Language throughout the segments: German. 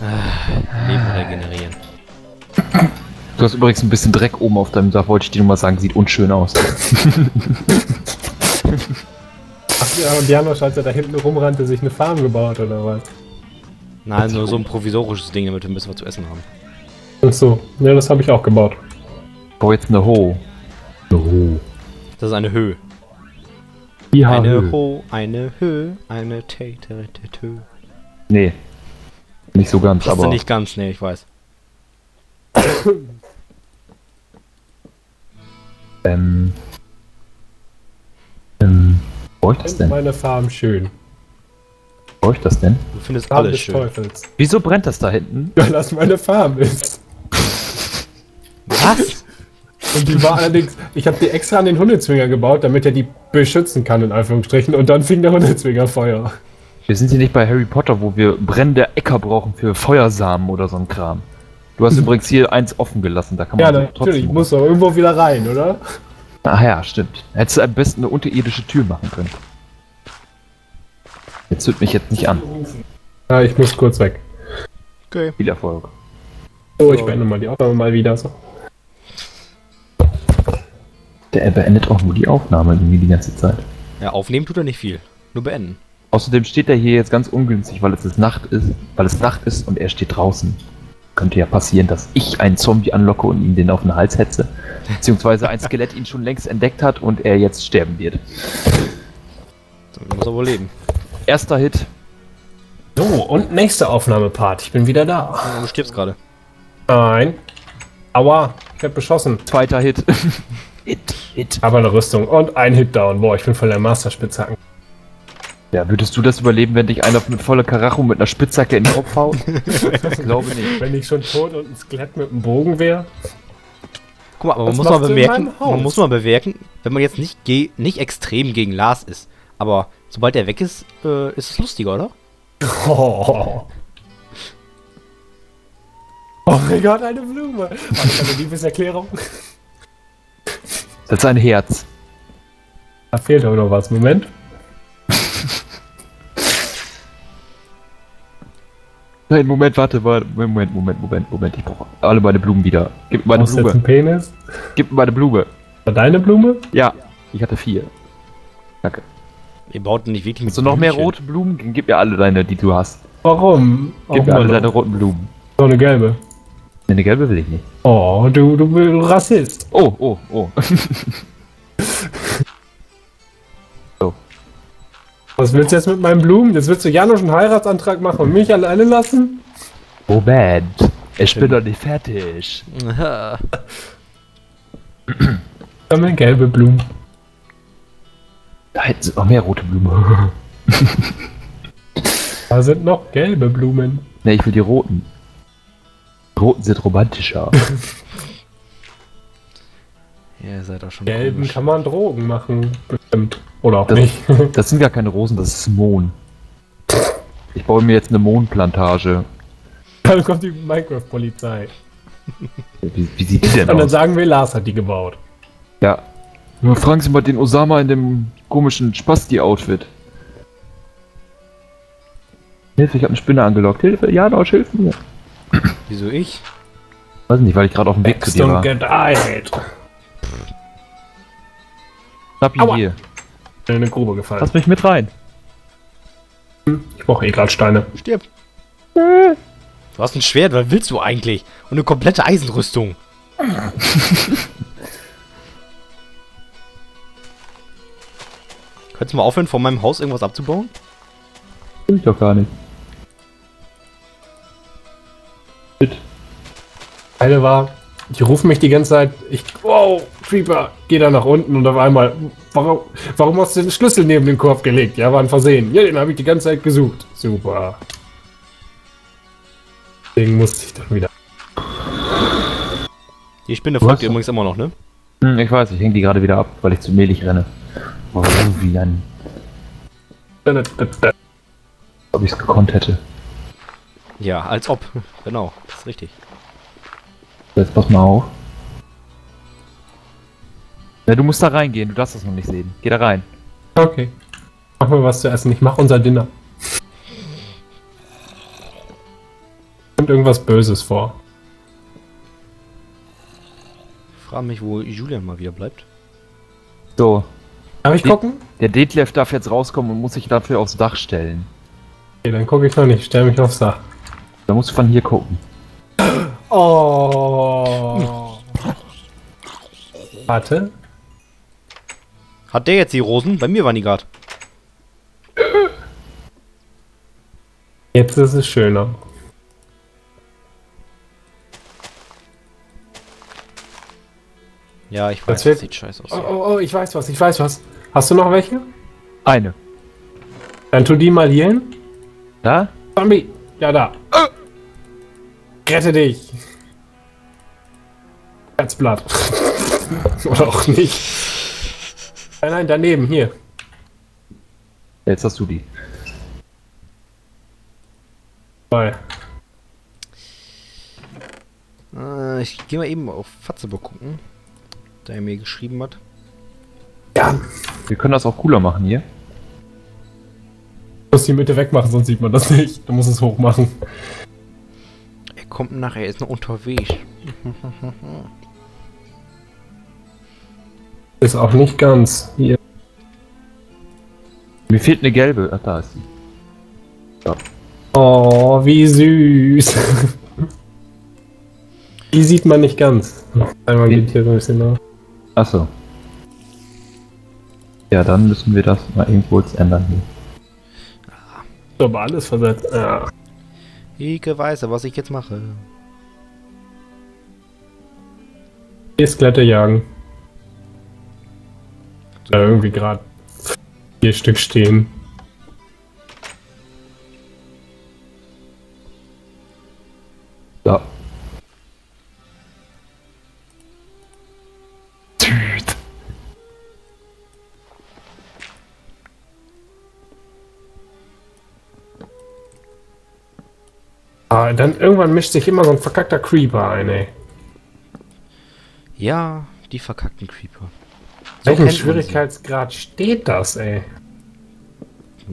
Leben regenerieren. Du hast übrigens ein bisschen Dreck oben auf deinem Dach, wollte ich dir nur mal sagen, sieht unschön aus. Ach ja, und Janosch, als er da hinten rumrannte, sich eine Farm gebaut oder was? Nein, nur so ein provisorisches Ding, damit wir ein bisschen was zu essen haben. Ach so, ja, das habe ich auch gebaut. Ich baue jetzt eine Ho. Eine Ho. Das ist eine Höhe. Ja, eine Ho, eine Höhe, eine Tate. Nee. Nicht so ganz, aber... nicht ganz, nee, ich weiß. Wo ich das denn? Meine Farm schön. Wo ich das denn? Du findest Farm alles schön. Teufels. Wieso brennt das da hinten? Weil das meine Farm ist. Was? Und die war allerdings... Ich habe die extra an den Hundezwinger gebaut, damit er die beschützen kann, in Anführungsstrichen. Und dann fing der Hundezwinger Feuer. Wir sind hier nicht bei Harry Potter, wo wir brennende Äcker brauchen für Feuersamen oder so ein Kram. Du hast übrigens hier eins offen gelassen, da kann man ja, trotzdem... Ja, natürlich, muss doch irgendwo wieder rein, oder? Ach ja, stimmt. Hättest du am besten eine unterirdische Tür machen können. Jetzt hört mich jetzt nicht an. Ja, ich muss kurz weg. Okay. Viel Erfolg. So, ich beende mal die Aufnahme mal wieder. So. Der beendet auch nur die Aufnahme irgendwie die ganze Zeit. Ja, aufnehmen tut er nicht viel, nur beenden. Außerdem steht er hier jetzt ganz ungünstig, weil es Nacht ist, und er steht draußen. Könnte ja passieren, dass ich einen Zombie anlocke und ihm den auf den Hals hetze. Beziehungsweise ein Skelett ihn schon längst entdeckt hat und er jetzt sterben wird. So, ich muss aber leben. Erster Hit. So, und nächster Aufnahmepart. Ich bin wieder da. Du stirbst gerade. Nein. Aua, ich werd beschossen. Zweiter Hit. Hit. Aber eine Rüstung und ein Hit down. Boah, ich bin voll der Master-Spitzhacken. Ja, würdest du das überleben, wenn dich einer mit voller Karacho mit einer Spitzhacke in den Kopf haut? Ich glaube nicht. Wenn ich schon tot und ein Skelett mit einem Bogen wäre? Guck mal, aber man muss mal bemerken, wenn man jetzt nicht extrem gegen Lars ist, aber sobald er weg ist, ist es lustiger, oder? Oh mein Gott, eine Blume! Das ist eine Liebeserklärung. Das ist ein Herz. Da fehlt aber noch was, Moment. Nein, Moment, warte, Moment, ich brauche alle meine Blumen wieder. Gib mir meine Blume. Jetzt einen Penis? Gib mir meine Blume. War deine Blume? Ja, ich hatte 4. Danke. Ihr baut nicht wirklich mit. Hast du noch mehr rote Blumen? Gib mir alle deine, die du hast. Warum? Gib mir alle deine roten Blumen. So eine gelbe. Nee, eine gelbe will ich nicht. Oh, du Rassist. Oh. Was willst du jetzt mit meinen Blumen? Jetzt willst du Janosch einen Heiratsantrag machen und mich alleine lassen? Moment, ich bin doch nicht fertig. Sammeln gelbe Blumen. Da hinten sind noch mehr rote Blumen. Da sind noch gelbe Blumen. Ne, ich will die roten. Die roten sind romantischer. Ja, ihr seid auch schon gelben komisch. Kann man Drogen machen, bestimmt. Oder auch das, nicht. Das sind gar keine Rosen, das ist Mohn. Ich baue mir jetzt eine Mohnplantage. Dann kommt die Minecraft-Polizei. Wie sieht die denn aus? Und dann sagen wir, Lars hat die gebaut. Ja. Nur fragen Sie mal den Osama in dem komischen Spasti-Outfit. Hilfe, ich habe eine Spinne angelockt. Hilfe, Janosch, hilf mir. Wieso ich? Weiß nicht, weil ich gerade auf dem Weg zu dir war. Schnapp ihn hier. In eine Grube gefallen. Lass mich mit rein. Ich brauche eh gerade Steine. Stirb. Du hast ein Schwert, was willst du eigentlich? Und eine komplette Eisenrüstung. Könntest du mal aufhören, vor meinem Haus irgendwas abzubauen? Will ich doch gar nicht. Eine war... Die rufen mich die ganze Zeit, wow, Creeper, geh da nach unten und auf einmal, warum hast du den Schlüssel neben den Korb gelegt? Ja, war ein Versehen. Ja, den habe ich die ganze Zeit gesucht. Super. Deswegen musste ich dann wieder. Die Spinne folgt ihr übrigens immer noch, ne? Hm, ich weiß, ich hänge die gerade wieder ab, weil ich zu mehlig renne. Wow, wie ein... Ob ich es gekonnt hätte. Ja, als ob. Genau, das ist richtig. Jetzt pass mal auf. Ja, du musst da reingehen, du darfst das noch nicht sehen. Geh da rein. Okay. Mach mal was zu essen, ich mach unser Dinner. Kommt irgendwas Böses vor. Ich frage mich, wo Julian mal wieder bleibt. So. Darf ich gucken? Der Detlef darf jetzt rauskommen und muss sich dafür aufs Dach stellen. Okay, dann gucke ich noch nicht. Stell mich aufs Dach. Da musst du von hier gucken. Oh. Warte. Hat der jetzt die Rosen? Bei mir waren die gerade. Jetzt ist es schöner. Ja, ich weiß, das sieht scheiße aus. Oh, ich weiß was, ich weiß was. Hast du noch welche? Eine. Dann tu die mal hier hin. Da? Zombie! Ja, da. Rette dich! Herzblatt. Oder auch nicht. Nein, daneben, hier. Jetzt hast du die. Bye. Ich gehe mal eben auf Fatzeburg gucken. Da er mir geschrieben hat. Ja. Wir können das auch cooler machen hier. Ich muss die Mitte wegmachen, sonst sieht man das nicht. Du musst es hoch machen. Er kommt nachher, er ist noch unterwegs. Ist auch nicht ganz hier. Mir fehlt eine gelbe. Ach, da ist sie. Ja. Oh, wie süß. Die sieht man nicht ganz. Einmal geht hier so ein bisschen nach. Achso. Ja, dann müssen wir das mal irgendwo jetzt ändern hier. Ich habe alles versetzt. Ja. Ich weiß, was ich jetzt mache. Hier Skelette jagen. Da irgendwie gerade 4 Stück stehen. Da. Ah, dann irgendwann mischt sich immer so ein verkackter Creeper ein, ey. Ja, die verkackten Creeper. Welchen Schwierigkeitsgrad steht das, ey?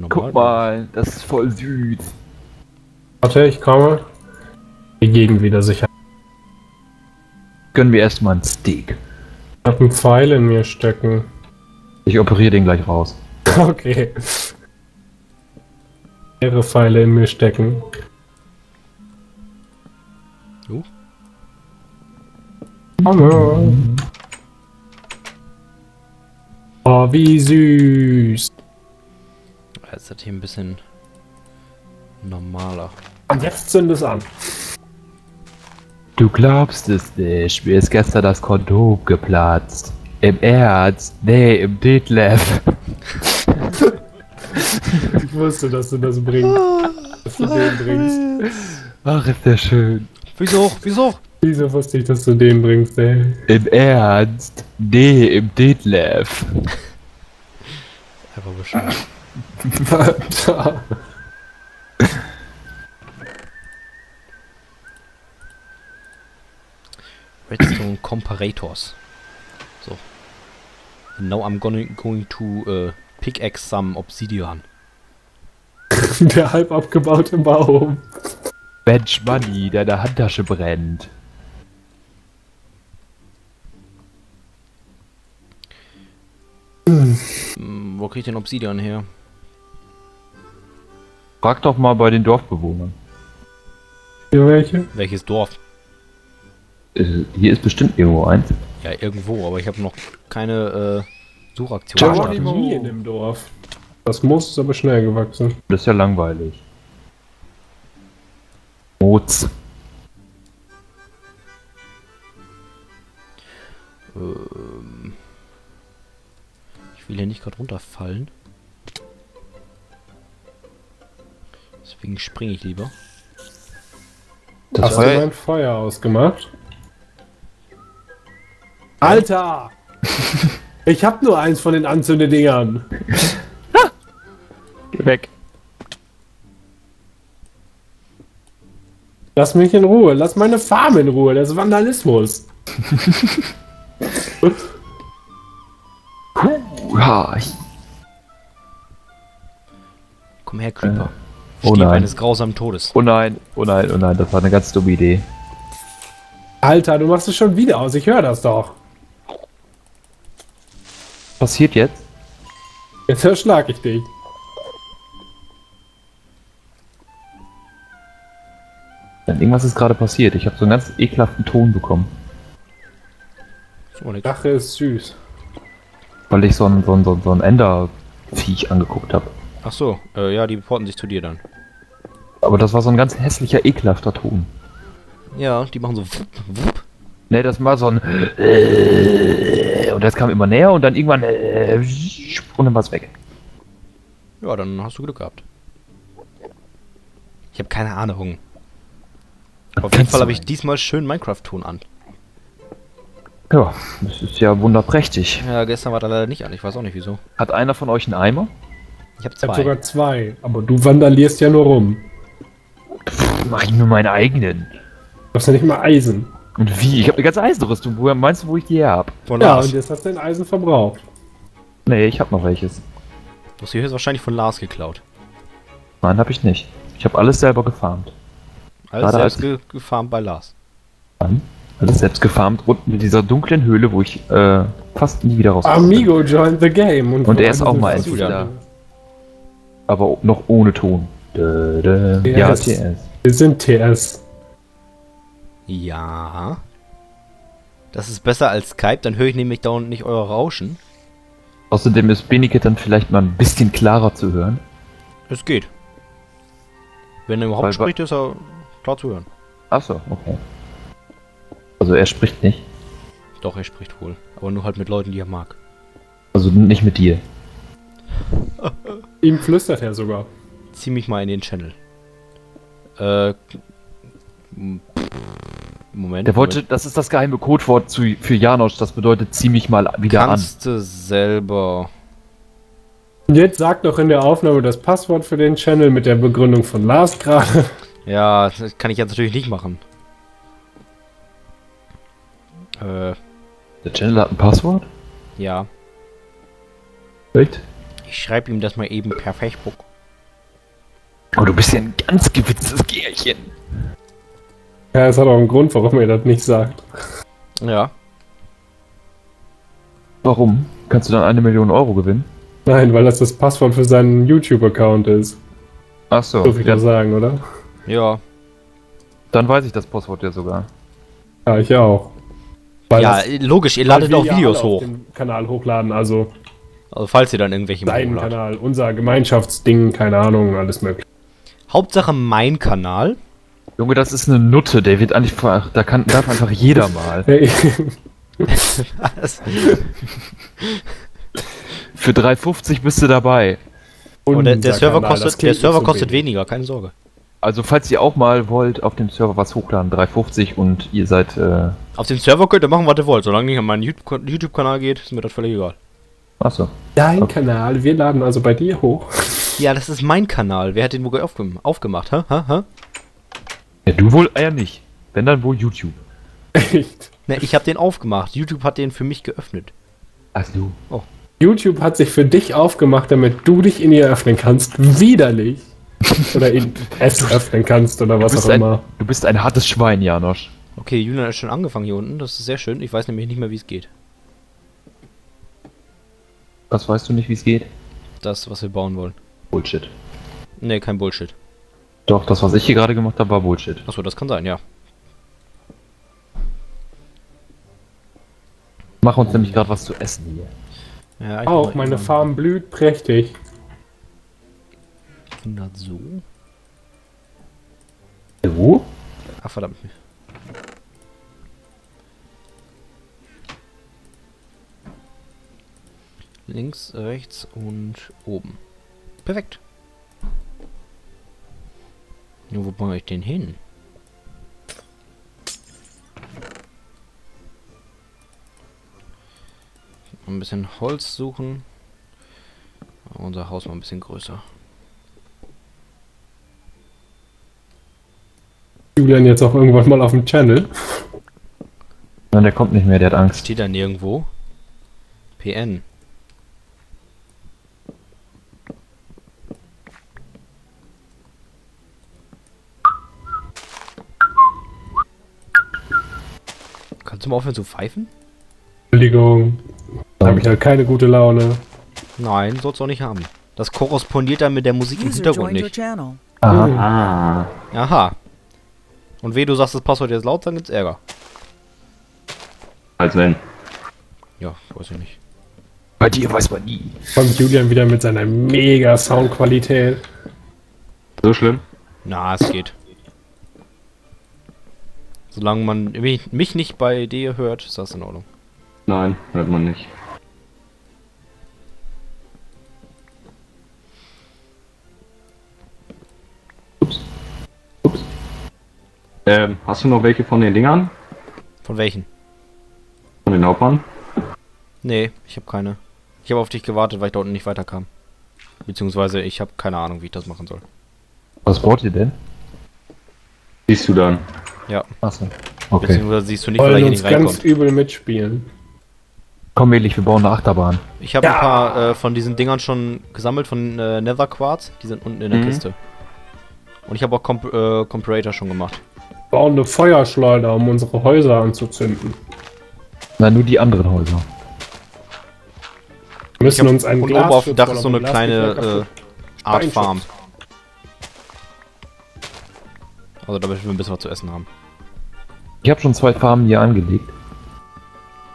Guck mal, das ist voll süß. Warte, ich komme. Wir gehen wieder sicher. Gönnen wir erstmal einen Steak. Ich hab einen Pfeil in mir stecken. Ich operiere den gleich raus. Okay. Mehrere Pfeile in mir stecken. Du? Hallo. Oh, wie süß. Jetzt hat hier ein bisschen normaler. Und jetzt zünd es an. Du glaubst es nicht. Mir ist gestern das Kondom geplatzt. Im Ernst? Nee, im Detlef. Ich wusste, dass du das bringst. Dass du den bringst. Ach, ist der schön. Wieso? Wieso? Wieso wusste ich, dass du den bringst, ey? Im Ernst? Nee, im Detlef. Einfach bescheuert. Warte. Redstone Comparators. So. And now I'm going to pickaxe some Obsidian. Der halb abgebaute Baum. Bench Money, deine Handtasche brennt. Wo krieg ich den Obsidian her? Frag doch mal bei den Dorfbewohnern. Hier welche? Welches Dorf? Hier ist bestimmt irgendwo eins. Ja, irgendwo, aber ich habe noch keine Suchaktion. Da war nie in dem Dorf. Das Moos ist aber schnell gewachsen. Das ist ja langweilig. Mods. Ich will hier nicht gerade runterfallen. Deswegen springe ich lieber. Hast du mein Feuer ausgemacht? Alter! Ich hab nur eins von den Anzündedingern. Geh weg. Lass mich in Ruhe, lass meine Farm in Ruhe, das ist Vandalismus. Komm her, Creeper. Oh nein. Eines grausamen Todes. Oh nein, oh nein, oh nein, das war eine ganz dumme Idee. Alter, du machst es schon wieder aus, ich höre das doch. Was passiert jetzt? Jetzt erschlag ich dich. Irgendwas ist gerade passiert. Ich habe so einen ganz ekelhaften Ton bekommen. So eine Sache ist süß. Weil ich so ein Enderviech angeguckt habe. Ach so, ja, die reporten sich zu dir dann. Aber das war so ein ganz hässlicher, ekelhafter Ton. Ja, die machen so wupp, wupp. Ne, das war so ein und das kam immer näher und dann irgendwann und dann war es weg. Ja, dann hast du Glück gehabt. Ich habe keine Ahnung. Auf jeden Fall habe ich diesmal schön Minecraft-Ton an. Ja, das ist ja wunderprächtig. Ja, gestern war da leider nicht an, ich weiß auch nicht wieso. Hat einer von euch einen Eimer? Ich habe zwei. Ich hab sogar zwei, aber du wanderlierst ja nur rum. Pff, mach ich nur meinen eigenen. Du hast ja nicht mal Eisen. Und wie? Ich habe eine ganze Eisenrüstung. Woher meinst du, wo ich die her hab? Von ja, Lars. Und jetzt hast du den Eisen verbraucht. Nee, ich habe noch welches. Du hast die höchstwahrscheinlich von Lars geklaut. Nein, habe ich nicht. Ich habe alles selber gefarmt. Alles selbst gefarmt bei Lars. Mann, alles selbst gefarmt unten in dieser dunklen Höhle, wo ich fast nie wieder raus. Amigo joined the game. Und er ist auch mal endlich da. Aber noch ohne Ton. TS. Ja, TS. Wir sind TS. Ja. Das ist besser als Skype, dann höre ich nämlich da unten nicht euer Rauschen. Außerdem ist Benikit dann vielleicht mal ein bisschen klarer zu hören. Es geht. Wenn er überhaupt spricht, ist er klar zu hören. Achso, okay. Also er spricht nicht? Doch, er spricht wohl. Aber nur halt mit Leuten, die er mag. Also nicht mit dir. Ihm flüstert er sogar. Zieh mich mal in den Channel. Moment. Der wollte, das ist das geheime Codewort für Janosch, das bedeutet zieh mich mal wieder an. Kannst du selber. Jetzt sag doch in der Aufnahme das Passwort für den Channel mit der Begründung von Lars gerade. Ja, das kann ich jetzt natürlich nicht machen. Der Channel hat ein Passwort? Ja. Echt? Ich schreibe ihm das mal eben per Facebook. Aber du bist ja ein ganz gewitztes Gärchen. Ja, es hat auch einen Grund, warum er das nicht sagt. Ja. Warum? Kannst du dann 1 Million Euro gewinnen? Nein, weil das das Passwort für seinen YouTube-Account ist. Ach so. Darf ich das sagen, oder? Ja. Dann weiß ich das Passwort ja sogar. Ja, ich auch. Weil ja, logisch, ihr ladet auch Videos hoch. Den Kanal hochladen, also falls ihr dann irgendwelche Deinen Kanal, unser Gemeinschaftsding, keine Ahnung, alles möglich. Hauptsache mein Kanal. Junge, das ist eine Nutte, der wird einfach, da kann darf einfach jeder mal. Hey. Was? Für 3,50 bist du dabei. Und der Server kostet weniger, keine Sorge. Also falls ihr auch mal wollt, auf dem Server was hochladen, 3,50 und ihr seid... Auf dem Server könnt ihr machen, was ihr wollt. Solange ihr an meinen YouTube-Kanal geht, ist mir das völlig egal. Achso. Dein Kanal, wir laden also bei dir hoch. Ja, das ist mein Kanal. Wer hat den wohl aufgemacht, hä? Ja, du wohl eher nicht. Wenn, dann wohl YouTube. Echt? Ne, ich hab den aufgemacht. YouTube hat den für mich geöffnet. Ach so. Oh. YouTube hat sich für dich aufgemacht, damit du dich in ihr öffnen kannst. Widerlich. Oder in es öffnen kannst oder was auch immer. Du bist ein hartes Schwein, Janosch. Okay, Julian ist schon angefangen hier unten. Das ist sehr schön. Ich weiß nämlich nicht mehr, wie es geht. Was weißt du nicht, wie es geht? Das, was wir bauen wollen. Bullshit. Ne, kein Bullshit. Doch, das, was ich hier gerade gemacht habe, war Bullshit. Achso, das kann sein, ja. Mach uns nämlich gerade was zu essen hier. Ja, auch meine Farm blüht prächtig. Wundert so. Wo? Ach verdammt. Links, rechts und oben. Perfekt. Nur wo bringe ich den hin? Ein bisschen Holz suchen. Unser Haus war ein bisschen größer. Julian jetzt auch irgendwann mal auf dem Channel. Nein, der kommt nicht mehr, der hat Angst. Steht da nirgendwo. PN. Zum Aufhören zu pfeifen? Entschuldigung. Da habe ich halt keine gute Laune. Nein, sollst du auch nicht haben. Das korrespondiert dann mit der Musik im Hintergrund nicht. Aha. Aha. Und weh, du sagst das Passwort jetzt laut, dann gibt's Ärger. Als wenn. Ja, weiß ich nicht. Bei dir weiß man nie. Kommt Julian wieder mit seiner mega Soundqualität. So schlimm? Na, es geht. Solange man mich nicht bei dir hört, ist das in Ordnung. Nein, hört man nicht. Ups. Ups. Hast du noch welche von den Dingern? Von welchen? Von den Hauptmann? Nee, ich habe keine. Ich habe auf dich gewartet, weil ich da unten nicht weiterkam. Beziehungsweise ich habe keine Ahnung, wie ich das machen soll. Was braucht ihr denn? Siehst du dann? Ja. Achso. Okay. Beziehungsweise siehst du nicht, weil ich nicht reinkomme. Ganz übel mitspielen. Komm, Mädlich, wir bauen eine Achterbahn. Ich habe ein paar von diesen Dingern schon gesammelt, von Nether Quartz. Die sind unten in der Kiste. Und ich habe auch Comparator schon gemacht. Wir bauen eine Feuerschleuder, um unsere Häuser anzuzünden. Na, nur die anderen Häuser. Wir müssen uns ein Glas. Oben auf dem Dach ist so eine kleine Art Farm. Also damit wir ein bisschen was zu essen haben. Ich habe schon 2 Farmen hier angelegt.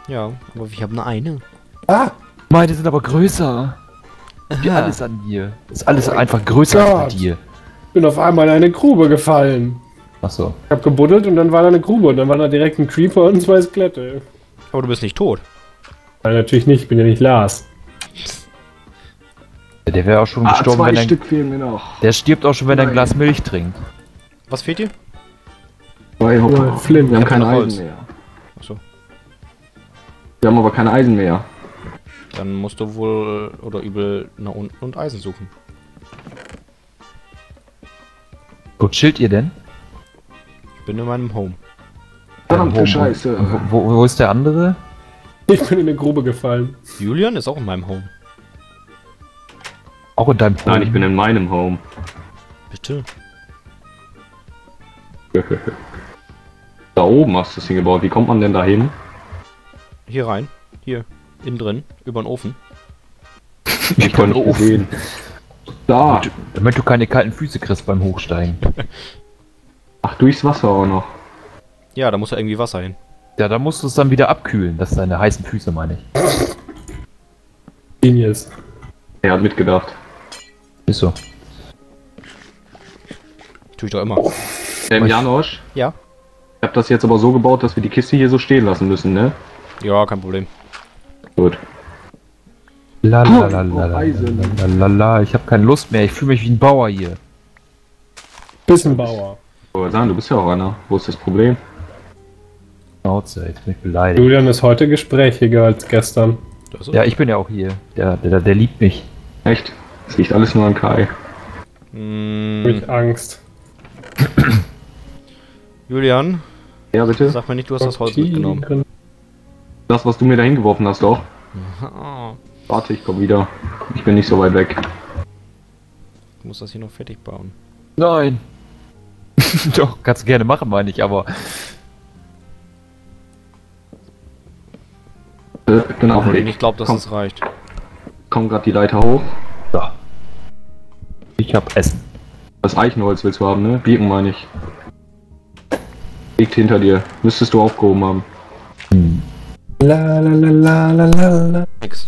Ja, aber ich habe nur eine. Ah! Meine sind aber größer. Wie alles an dir. Ist alles einfach größer als bei dir. Ich bin auf einmal in eine Grube gefallen. Achso. Ich habe gebuddelt und dann war da eine Grube und dann war da direkt ein Creeper und 2 Skelette. Aber du bist nicht tot. Nein, natürlich nicht. Ich bin ja nicht Lars. Der wäre auch schon gestorben, wenn er... 2 Stück fehlen mir noch. Der stirbt auch schon, wenn er ein Glas Milch trinkt. Was fehlt dir? Oh, Flint, wir haben kein Eisen mehr. Achso. Wir haben aber kein Eisen mehr. Dann musst du wohl oder übel nach unten und Eisen suchen. Wo chillt ihr denn? Ich bin in meinem Home. Verdammte Scheiße. Wo ist der andere? Ich bin in eine Grube gefallen. Julian ist auch in meinem Home. Auch in deinem Home? Nein, ich bin in meinem Home. Bitte? Da oben hast du es hingebaut. Wie kommt man denn da hin? Hier rein. Hier. Innen drin. Über den Ofen. Ich kann nicht sehen. Da. Damit du keine kalten Füße kriegst beim Hochsteigen. Ach, durchs Wasser auch noch. Ja, da muss ja irgendwie Wasser hin. Ja, da musst du es dann wieder abkühlen. Das sind deine heißen Füße, meine ich. Genius. Er hat mitgedacht. Ist so. Tue ich doch immer. Oh. Janosch? Ja? Ich hab das jetzt aber so gebaut, dass wir die Kiste hier so stehen lassen müssen, ne? Ja, kein Problem. Gut. Lalalala, ich hab keine Lust mehr, ich fühle mich wie ein Bauer hier. Bisschen Bauer. Sagen, du bist ja auch einer. Wo ist das Problem? Schnauze, jetzt bin ich beleidigt. Julian ist heute gesprächiger als gestern. Ja, ich bin ja auch hier. Der liebt mich. Echt? Es liegt alles nur an Kai. Durch Angst. Julian? Ja, bitte? Sag mir nicht, du hast das Holz mitgenommen. Das, was du mir da hingeworfen hast, doch. Oh. Warte, ich komm wieder. Ich bin nicht so weit weg. Ich muss das hier noch fertig bauen. Nein! Doch, kannst du gerne machen, meine ich, aber... Ich bin auf dem Weg. Ich glaube, dass es reicht. Komm gerade die Leiter hoch. So. Ich hab Essen. Das Eichenholz willst du haben, ne? Birken meine ich. Liegt hinter dir. Müsstest du aufgehoben haben. Hm. La la la la la la. Nix.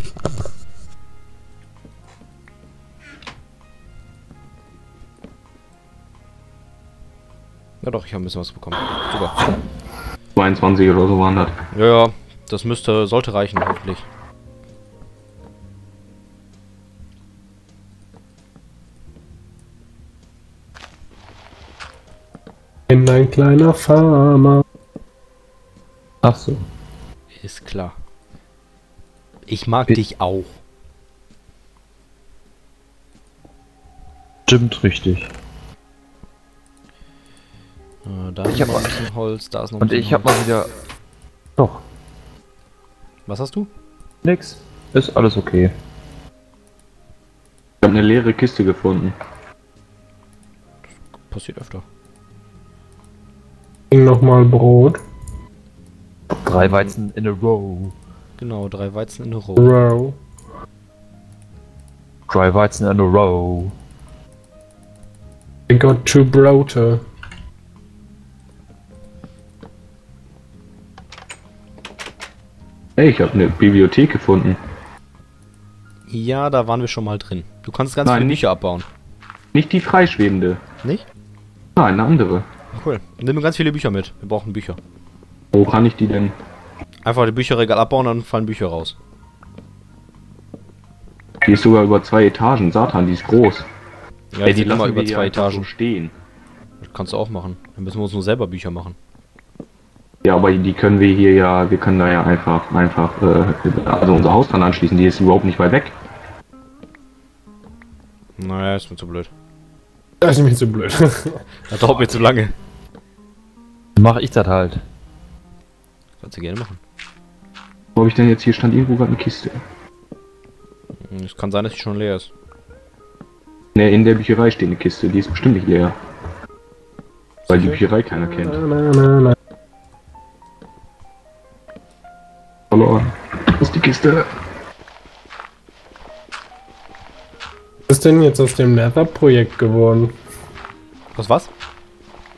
Na doch, ich habe ein bisschen was bekommen. Super. 22 oder so waren das. Ja, das sollte reichen, hoffentlich. Bin ein kleiner Farmer. Ach so. Ist klar. Ich mag dich auch. Stimmt richtig. Da ist noch ein bisschen Holz, da ist noch ein bisschen Holz. Und ich hab mal wieder... Doch. Was hast du? Nix. Ist alles okay. Ich hab eine leere Kiste gefunden. Das passiert öfter. Nochmal Brot. Drei Weizen in a row. Genau, 3 Weizen in a row. Row. 3 Weizen in a row. I got 2 Brote. Hey, ich habe eine Bibliothek gefunden. Ja, da waren wir schon mal drin. Du kannst ganz viele Bücher abbauen. Nicht die freischwebende. Nicht? Nein, eine andere. Cool. Nimm ganz viele Bücher mit. Wir brauchen Bücher. Wo kann ich die denn? Einfach die Bücherregal abbauen, dann fallen Bücher raus. Die ist sogar über 2 Etagen. Satan, die ist groß. Ja, ey, die lassen wir über 2 Etagen stehen. Das kannst du auch machen. Dann müssen wir uns nur selber Bücher machen. Ja, aber die können wir hier ja, wir können da ja einfach unser Haus dran anschließen, die ist überhaupt nicht weit weg. Naja, ist mir zu blöd. Das ist mir zu blöd. Das dauert mir zu lange. Mach ich das halt. Kannst du gerne machen. Wo hab ich denn jetzt hier stand irgendwo gerade eine Kiste? Es kann sein, dass die schon leer ist. Ne, in der Bücherei steht eine Kiste, die ist bestimmt nicht leer. Weil die Bücherei keiner kennt. Verloren. Wo ist die Kiste? Was ist denn jetzt aus dem Nether-Projekt geworden? Aus was?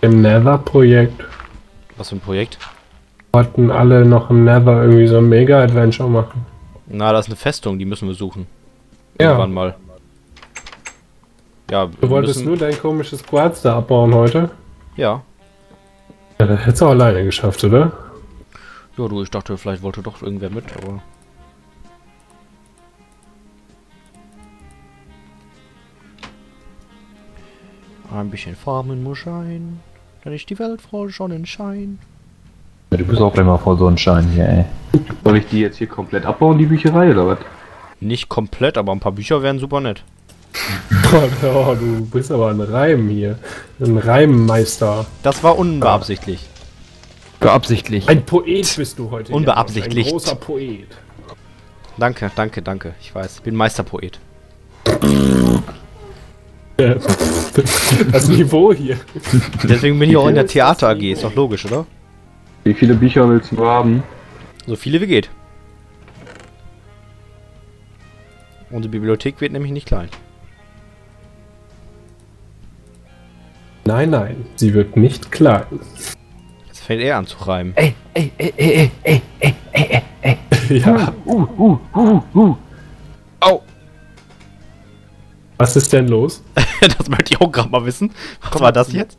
Dem Nether-Projekt. Was für ein Projekt? Wollten alle noch im Nether irgendwie so ein Mega-Adventure machen. Na, da ist eine Festung, die müssen wir suchen. Ja. Irgendwann mal. Ja, du wolltest nur dein komisches Quarz da abbauen heute? Ja. Ja, das hättest du auch alleine geschafft, oder? Ja, du, ich dachte, vielleicht wollte doch irgendwer mit, aber... Ein bisschen farmen muss sein, dann ist die Welt voll Sonnenschein. Ja, du bist auch immer voll Sonnenschein hier, ey. Soll ich die jetzt hier komplett abbauen, die Bücherei, oder was? Nicht komplett, aber ein paar Bücher wären super nett. Oh, du bist aber ein Reim hier. Ein Reimmeister. Das war unbeabsichtigt. Beabsichtlich. Ein Poet bist du heute. Unbeabsichtigt. Ein großer Poet. Danke, danke, danke. Ich weiß, ich bin Meisterpoet. Das Niveau hier. Deswegen bin ich auch in der Theater AG. Ist doch logisch, oder? Wie viele Bücher willst du haben? So viele wie geht. Unsere Bibliothek wird nämlich nicht klein. Nein, nein, sie wird nicht klein. Fängt er an zu reimen. Ey. Ja. Au. Was ist denn los? Das möchte ich auch gerade mal wissen. Was war das jetzt?